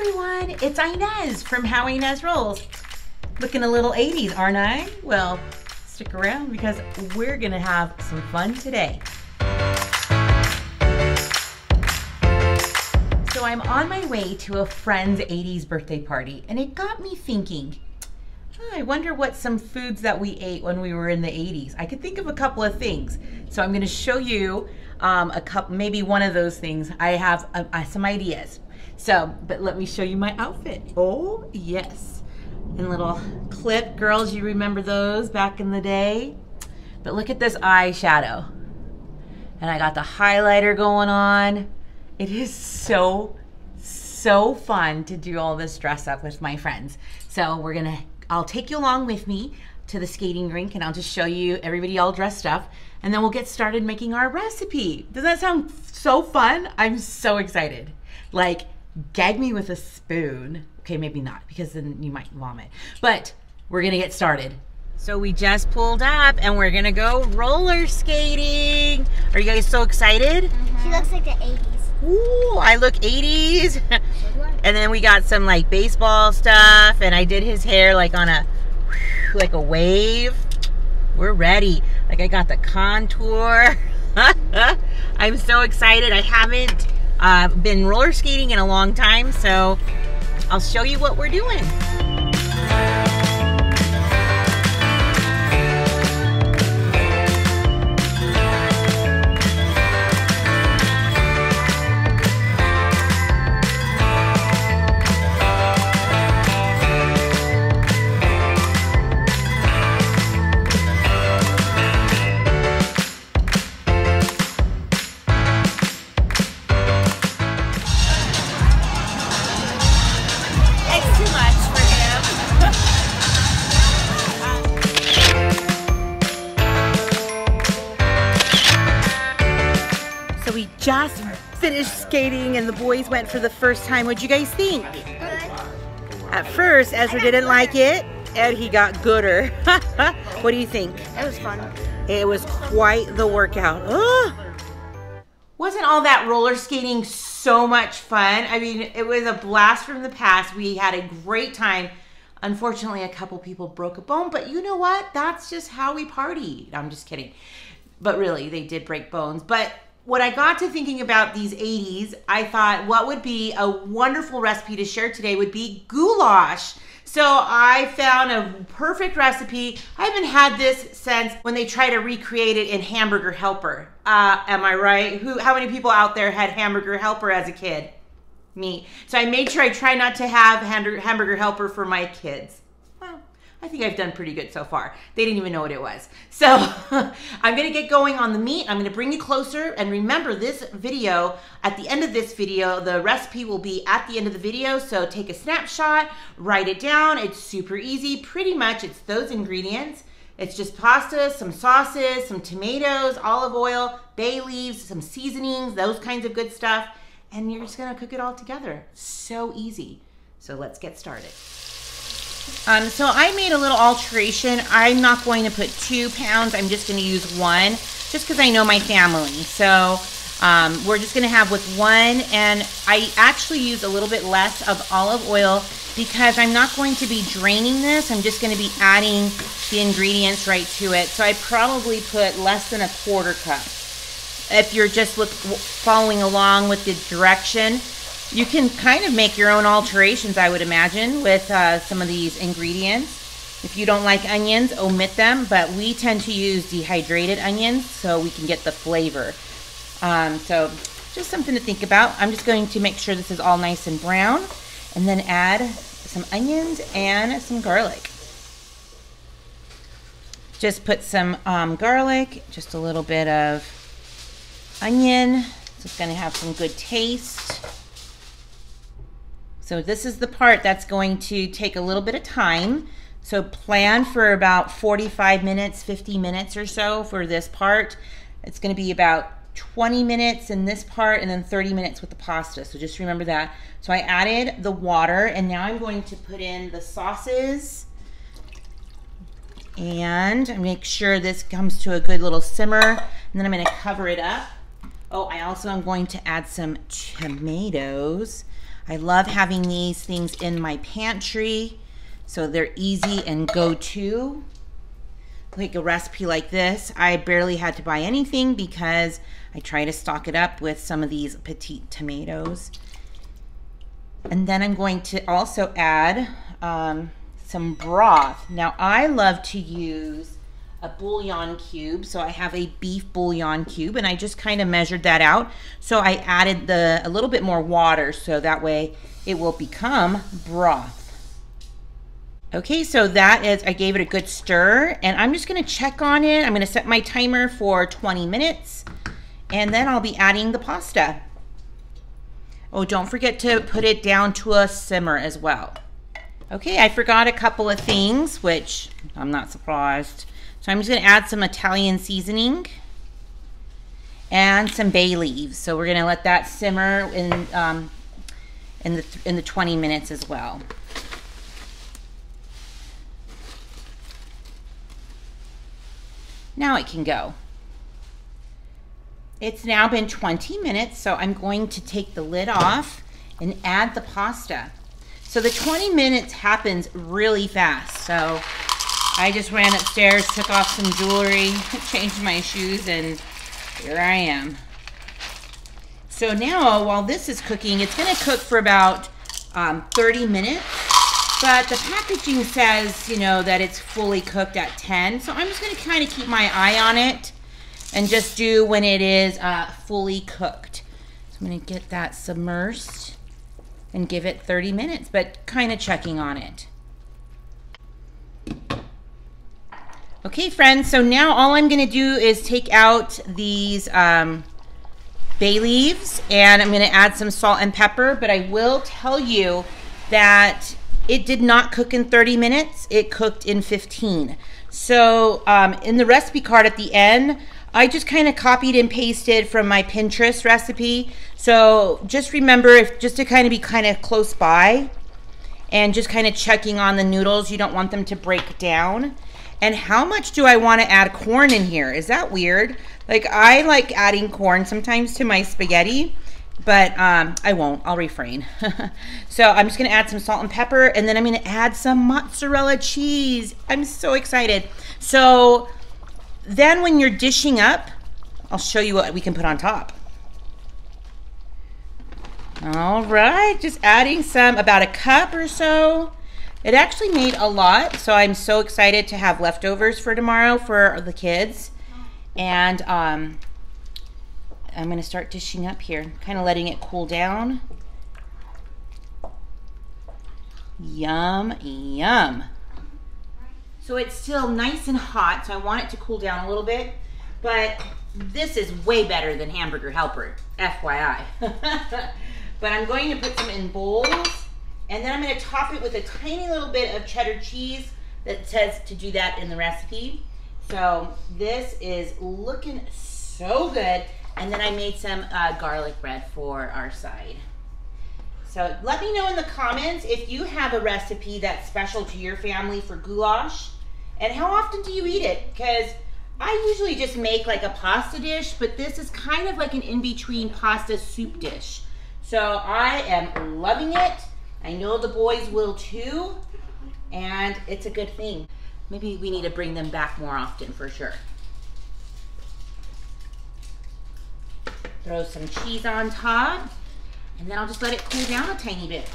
everyone, it's Inez from How Inez Rolls. Looking a little 80s, aren't I? Well, stick around because we're gonna have some fun today. So I'm on my way to a friend's 80s birthday party and it got me thinking, oh, I wonder what some foods that we ate when we were in the 80s. I could think of a couple of things. So I'm gonna show you a couple, maybe one of those things. I have some ideas. So, but let me show you my outfit. Oh, yes. And little clip, girls, you remember those back in the day? But look at this eyeshadow. And I got the highlighter going on. It is so fun to do all this dress up with my friends. So I'll take you along with me to the skating rink and I'll just show you everybody all dressed up and then we'll get started making our recipe. Does that sound so fun? I'm so excited. Like, gag me with a spoon. Okay, maybe not, because then you might vomit. But we're gonna get started. So we just pulled up and we're gonna go roller skating. Are you guys so excited? She looks like the 80s. Ooh, I look 80s. And then we got some like baseball stuff and I did his hair like on a, like a wave. We're ready. Like I got the contour. I'm so excited. I haven't been roller skating in a long time, so I'll show you what we're doing. Just finished skating and the boys went for the first time. What'd you guys think? Good. At first, Ezra didn't like it and he got gooder. What do you think? It was fun. It was quite the workout. Wasn't all that roller skating so much fun? I mean, it was a blast from the past. We had a great time. Unfortunately, a couple people broke a bone, but you know what? That's just how we party. I'm just kidding. But really, they did break bones. But when I got to thinking about these 80s, I thought what would be a wonderful recipe to share today would be goulash. So I found a perfect recipe. I haven't had this since when they tried to recreate it in Hamburger Helper. Am I right? How many people out there had Hamburger Helper as a kid? Me. So I made sure I try not to have Hamburger Helper for my kids. I think I've done pretty good so far. They didn't even know what it was. So I'm gonna get going on the meat. I'm gonna bring you closer. And remember this video, at the end of this video, the recipe will be at the end of the video. So take a snapshot, write it down. It's super easy. Pretty much it's those ingredients. It's just pasta, some sauces, some tomatoes, olive oil, bay leaves, some seasonings, those kinds of good stuff. And you're just gonna cook it all together. So easy. So let's get started. So I made a little alteration. I'm not going to put 2 pounds. I'm just going to use one just because I know my family. So we're just going to have with one. And I actually use a little bit less of olive oil because I'm not going to be draining this. I'm just going to be adding the ingredients right to it. So I probably put less than a quarter cup. If you're just following along with the direction, you can kind of make your own alterations, I would imagine, with some of these ingredients. If you don't like onions, omit them, but we tend to use dehydrated onions so we can get the flavor. So just something to think about. I'm just going to make sure this is all nice and brown and then add some onions and some garlic. Just put some garlic, just a little bit of onion. So it's gonna have some good taste. So this is the part that's going to take a little bit of time. So plan for about 45 minutes, 50 minutes or so for this part. It's going to be about 20 minutes in this part and then 30 minutes with the pasta. So just remember that. So I added the water and now I'm going to put in the sauces and make sure this comes to a good little simmer and then I'm going to cover it up. Oh, I also am going to add some tomatoes. I love having these things in my pantry, so they're easy and go-to. Like a recipe like this, I barely had to buy anything because I try to stock it up with some of these petite tomatoes. And then I'm going to also add some broth. Now I love to use a bouillon cube, so I have a beef bouillon cube, and I just kind of measured that out. So I added a little bit more water, so that way it will become broth. Okay, so that is, I gave it a good stir, and I'm just gonna check on it. I'm gonna set my timer for 20 minutes, and then I'll be adding the pasta. Oh, don't forget to put it down to a simmer as well. Okay, I forgot a couple of things, which I'm not surprised. So I'm just gonna add some Italian seasoning and some bay leaves. So we're gonna let that simmer in the 20 minutes as well. Now it can go. It's now been 20 minutes, so I'm going to take the lid off and add the pasta. So the 20 minutes happens really fast. So I just ran upstairs, took off some jewelry, changed my shoes, and here I am. So now, while this is cooking, it's gonna cook for about 30 minutes. But the packaging says, you know, that it's fully cooked at 10. So I'm just gonna kind of keep my eye on it and just do when it is fully cooked. So I'm gonna get that submerged and give it 30 minutes, but kind of checking on it. Okay, friends, so now all I'm gonna do is take out these bay leaves, and I'm gonna add some salt and pepper, but I will tell you that it did not cook in 30 minutes, it cooked in 15. So in the recipe card at the end, I just kind of copied and pasted from my Pinterest recipe. So just remember, if just to kind of be kind of close by and just kind of checking on the noodles, you don't want them to break down. And how much do I want to add corn in here? Is that weird? Like, I like adding corn sometimes to my spaghetti, but I won't, I'll refrain. So I'm just gonna add some salt and pepper, and then I'm gonna add some mozzarella cheese. I'm so excited. So then when you're dishing up, I'll show you what we can put on top. All right, just adding some, about a cup or so. It actually made a lot, so I'm so excited to have leftovers for tomorrow for the kids. And I'm gonna start dishing up here, kind of letting it cool down. Yum, yum. So it's still nice and hot, so I want it to cool down a little bit, but this is way better than Hamburger Helper, FYI. But I'm going to put some in bowls, and then I'm gonna top it with a tiny little bit of cheddar cheese that says to do that in the recipe. So this is looking so good. And then I made some garlic bread for our side. So let me know in the comments if you have a recipe that's special to your family for goulash, and how often do you eat it? Because I usually just make like a pasta dish, but this is kind of like an in-between pasta soup dish. So I am loving it. I know the boys will too, and it's a good thing. Maybe we need to bring them back more often for sure. Throw some cheese on top, and then I'll just let it cool down a tiny bit.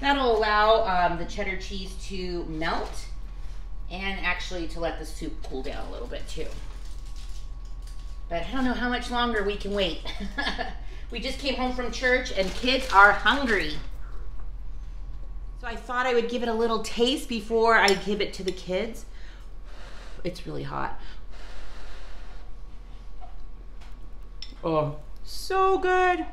That'll allow the cheddar cheese to melt, and actually to let the soup cool down a little bit too. But I don't know how much longer we can wait. We just came home from church and kids are hungry. So I thought I would give it a little taste before I give it to the kids. It's really hot. Oh, so good.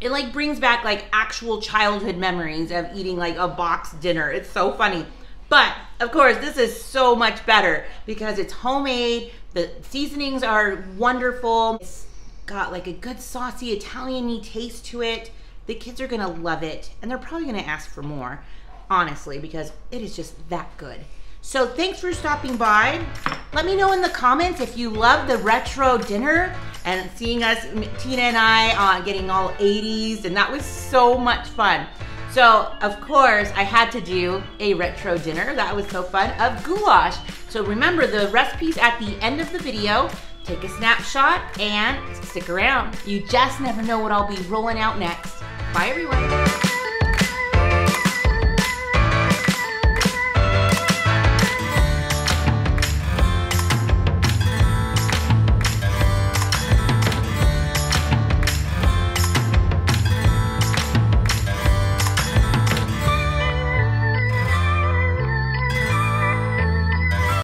It like brings back like actual childhood memories of eating like a box dinner. It's so funny. But of course, this is so much better because it's homemade. The seasonings are wonderful. It's got like a good saucy Italian-y taste to it. The kids are gonna love it, and they're probably gonna ask for more, honestly, because it is just that good. So thanks for stopping by. Let me know in the comments if you love the retro dinner and seeing us, Tina and I, getting all 80s, and that was so much fun. So of course I had to do a retro dinner, that was so fun, of goulash. So remember the recipes at the end of the video, take a snapshot and stick around. You just never know what I'll be rolling out next. Bye everyone.